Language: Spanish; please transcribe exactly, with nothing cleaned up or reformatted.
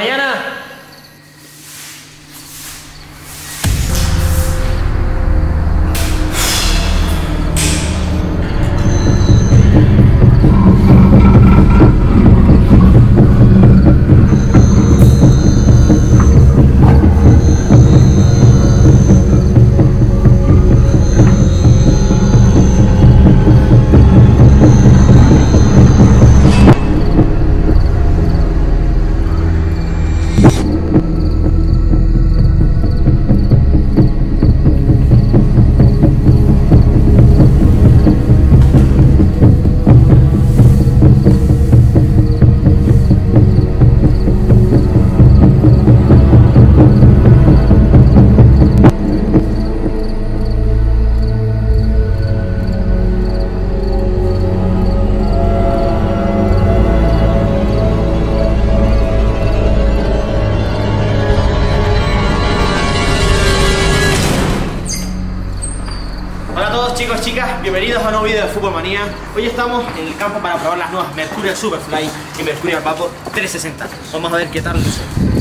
mañana. Chicos, chicas, bienvenidos a un nuevo video de Fútbol Manía. Hoy estamos en el campo para probar las nuevas Mercurial Superfly y Mercurial Vapor trescientos sesenta. Vamos a ver qué tal luce.